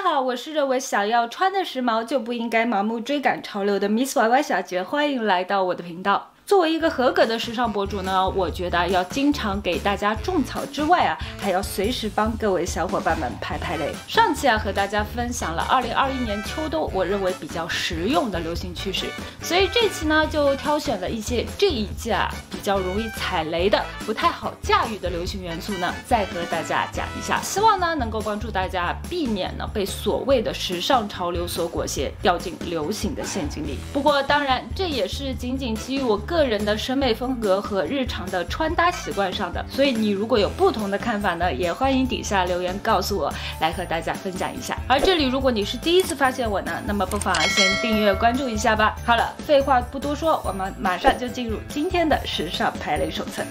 家好，我是认为想要穿的时髦就不应该盲目追赶潮流的 Miss Y Y 小姐，欢迎来到我的频道。作为一个合格的时尚博主呢，我觉得要经常给大家种草之外啊，还要随时帮各位小伙伴们排雷。上期啊和大家分享了2021年秋冬我认为比较实用的流行趋势，所以这期呢就挑选了一些这一季啊比较容易踩雷的、不太好驾驭的流行元素呢，再和大家讲一下，希望呢能够帮助大家避免呢被所谓的时尚潮流所裹挟，掉进流行的陷阱里。不过当然，这也是仅仅基于我个人的审美风格和日常的穿搭习惯上的，所以你如果有不同的看法呢，也欢迎底下留言告诉我，来和大家分享一下。而这里如果你是第一次发现我呢，那么不妨先订阅关注一下吧。好了，废话不多说，我们马上就进入今天的时尚排雷手册。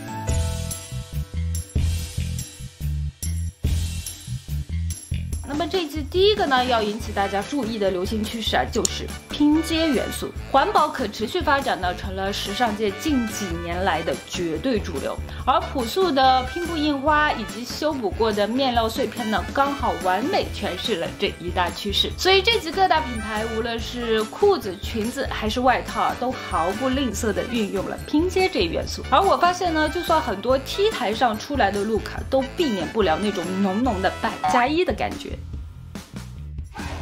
那么这一季第一个呢，要引起大家注意的流行趋势啊，就是拼接元素。环保可持续发展呢，成了时尚界近几年来的绝对主流。而朴素的拼布印花以及修补过的面料碎片呢，刚好完美诠释了这一大趋势。所以这季各大品牌，无论是裤子、裙子还是外套啊，都毫不吝啬地运用了拼接这一元素。而我发现呢，就算很多 T 台上出来的 look 啊，都避免不了那种浓浓的百加一的感觉。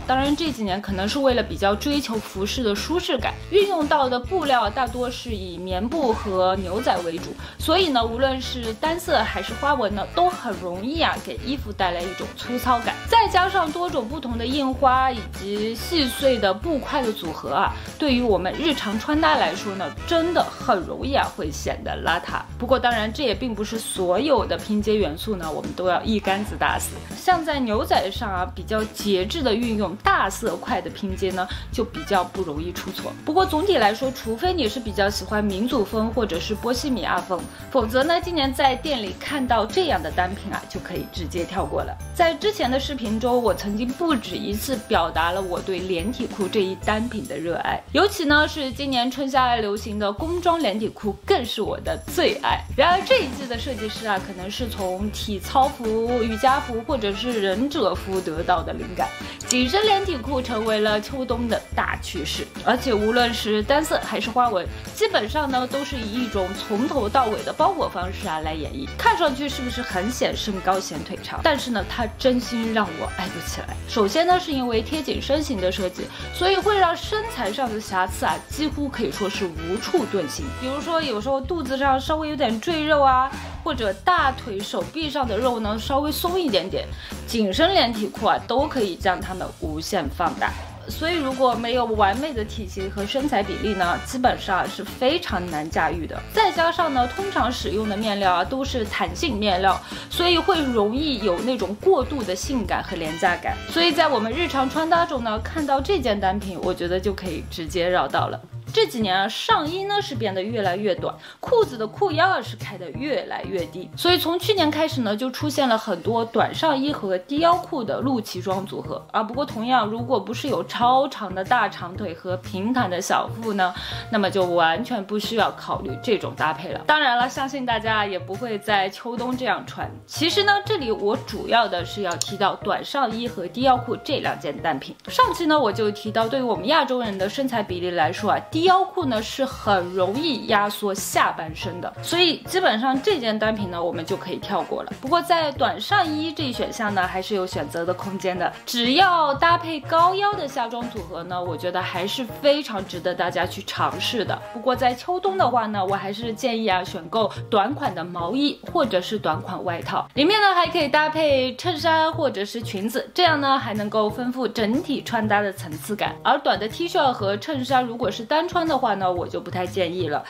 当然，这几年可能是为了比较追求服饰的舒适感，运用到的布料大多是以棉布和牛仔为主，所以呢，无论是单色还是花纹呢，都很容易啊给衣服带来一种粗糙感。再加上多种不同的印花以及细碎的布块的组合啊，对于我们日常穿搭来说呢，真的很容易啊会显得邋遢。不过当然，这也并不是所有的拼接元素呢，我们都要一竿子打死。像在牛仔上啊，比较节制的运用大色块的拼接呢，就比较不容易出错。不过总体来说，除非你是比较喜欢民族风或者是波西米亚风，否则呢，今年在店里看到这样的单品啊，就可以直接跳过了。在之前的视频中，我曾经不止一次表达了我对连体裤这一单品的热爱，尤其呢是今年春夏来流行的工装连体裤，更是我的最爱。然而这一季的设计师啊，可能是从体操服、瑜伽服或者是忍者服得到的灵感，紧身连体裤成为了秋冬的大趋势，而且无论是单色还是花纹，基本上呢都是以一种从头到尾的包裹方式啊来演绎。看上去是不是很显身高显腿长？但是呢，它真心让我爱不起来。首先呢，是因为贴紧身型的设计，所以会让身材上的瑕疵啊几乎可以说是无处遁形。比如说有时候肚子上稍微有点赘肉啊，或者大腿、手臂上的肉呢稍微松一点点，紧身连体裤啊都可以将它们无限放大。所以如果没有完美的体型和身材比例呢，基本上是非常难驾驭的。再加上呢，通常使用的面料啊都是弹性面料，所以会容易有那种过度的性感和廉价感。所以在我们日常穿搭中呢，看到这件单品，我觉得就可以直接绕道了。这几年啊，上衣呢是变得越来越短，裤子的裤腰是开得越来越低，所以从去年开始呢，就出现了很多短上衣和低腰裤的露脐装组合啊。不过同样，如果不是有超长的大长腿和平坦的小腹呢，那么就完全不需要考虑这种搭配了。当然了，相信大家也不会在秋冬这样穿。其实呢，这里我主要的是要提到短上衣和低腰裤这两件单品。上期呢我就提到，对于我们亚洲人的身材比例来说啊，低腰裤呢是很容易压缩下半身的，所以基本上这件单品呢我们就可以跳过了。不过在短上衣这一选项呢，还是有选择的空间的，只要搭配高腰的夏装组合呢，我觉得还是非常值得大家去尝试的。不过在秋冬的话呢，我还是建议啊选购短款的毛衣或者是短款外套，里面呢还可以搭配衬衫或者是裙子，这样呢还能够丰富整体穿搭的层次感。而短的 T 恤和衬衫如果是单穿的话呢，我就不太建议了。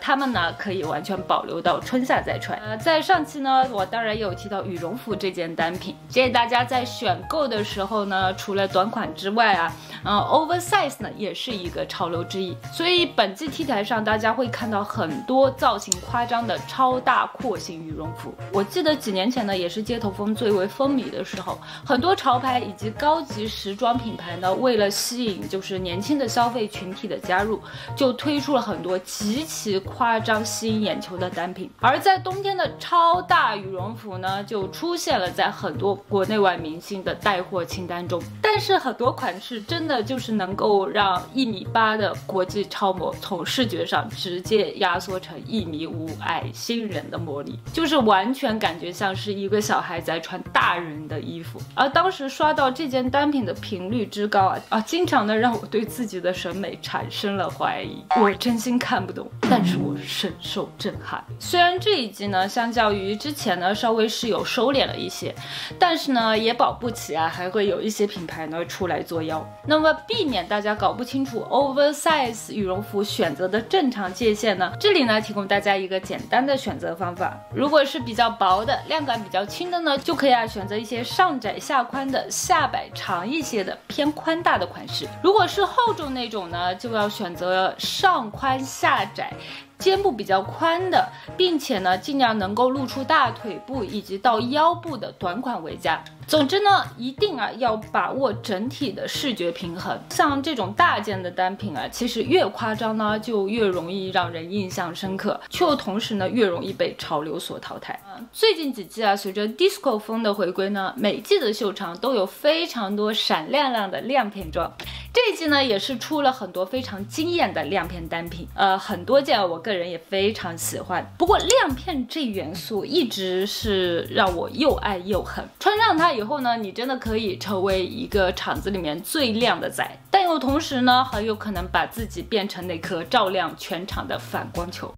他们呢可以完全保留到春夏再穿。在上期呢，我当然也有提到羽绒服这件单品，建议大家在选购的时候呢，除了短款之外啊，oversize 呢也是一个潮流之一。所以本季 T 台上大家会看到很多造型夸张的超大廓形羽绒服。我记得几年前呢，也是街头风最为风靡的时候，很多潮牌以及高级时装品牌呢，为了吸引就是年轻的消费群体的加入，入，就推出了很多极其夸张、吸引眼球的单品。而在冬天的超大羽绒服呢，就出现了在很多国内外明星的带货清单中。但是很多款式真的就是能够让1.8米的国际超模从视觉上直接压缩成1.5米矮星人的魔力，就是完全感觉像是一个小孩在穿大人的衣服。而当时刷到这件单品的频率之高啊，经常的让我对自己的审美产生了怀疑。我真心看不懂，但是我深受震撼。虽然这一季呢，相较于之前呢，稍微是有收敛了一些，但是呢，也保不齐啊，还会有一些品牌呢出来作妖。那么避免大家搞不清楚 oversize 羽绒服选择的正常界限呢，这里呢提供大家一个简单的选择方法。如果是比较薄的、量感比较轻的呢，就可以啊选择一些上窄下宽的、下摆长一些的、偏宽大的款式。如果是厚重那种呢，就要选择上宽下窄、肩部比较宽的，并且呢尽量能够露出大腿部以及到腰部的短款为佳。总之呢，一定啊要把握整体的视觉平衡。像这种大件的单品啊，其实越夸张呢，就越容易让人印象深刻，却又同时呢越容易被潮流所淘汰。最近几季啊，随着 disco 风的回归呢，每季的秀场都有非常多闪亮亮的亮片装。这一季呢，也是出了很多非常惊艳的亮片单品，很多件我个人也非常喜欢。不过亮片这元素一直是让我又爱又恨，穿上它以后呢，你真的可以成为一个厂子里面最亮的仔，但又同时呢，很有可能把自己变成那颗照亮全场的反光球。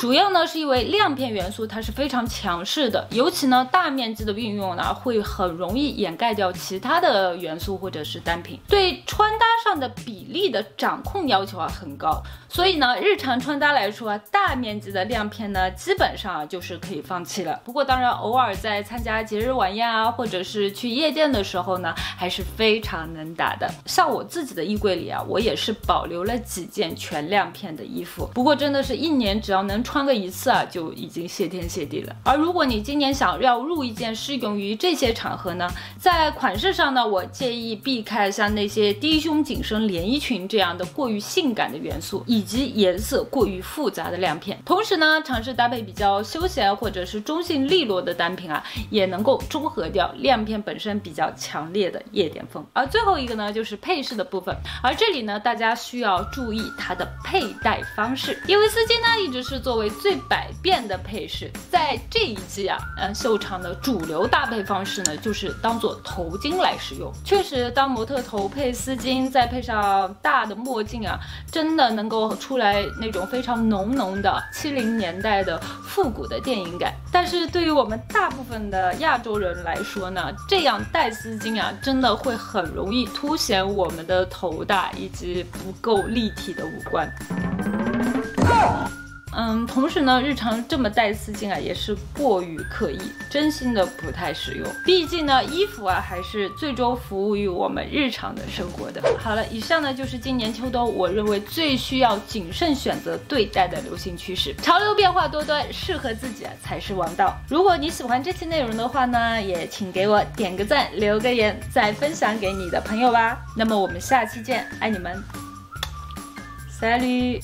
主要呢是因为亮片元素它是非常强势的，尤其呢大面积的运用呢，会很容易掩盖掉其他的元素或者是单品，对穿搭上的比例的掌控要求啊很高。所以呢日常穿搭来说啊，大面积的亮片呢基本上啊就是可以放弃了。不过当然偶尔在参加节日晚宴啊，或者是去夜店的时候呢，还是非常能打的。像我自己的衣柜里啊，我也是保留了几件全亮片的衣服，不过真的是一年只要能穿个一次啊，就已经谢天谢地了。而如果你今年想要入一件适用于这些场合呢，在款式上呢，我建议避开像那些低胸紧身连衣裙这样的过于性感的元素，以及颜色过于复杂的亮片。同时呢，尝试搭配比较休闲或者是中性利落的单品啊，也能够中和掉亮片本身比较强烈的夜店风。而最后一个呢，就是配饰的部分。而这里呢，大家需要注意它的佩戴方式。因为丝巾呢，一直是作为最百变的配饰，在这一季啊，秀场的主流搭配方式呢，就是当做头巾来使用。确实，当模特头配丝巾，再配上大的墨镜啊，真的能够出来那种非常浓浓的70年代的复古的电影感。但是对于我们大部分的亚洲人来说呢，这样戴丝巾啊，真的会很容易凸显我们的头大以及不够立体的五官。同时呢，日常这么戴丝巾啊，也是过于刻意，真心的不太实用。毕竟呢，衣服啊还是最终服务于我们日常的生活的。好了，以上呢就是今年秋冬我认为最需要谨慎选择对待的流行趋势。潮流变化多端，适合自己啊才是王道。如果你喜欢这期内容的话呢，也请给我点个赞，留个言，再分享给你的朋友吧。那么我们下期见，爱你们，Salut。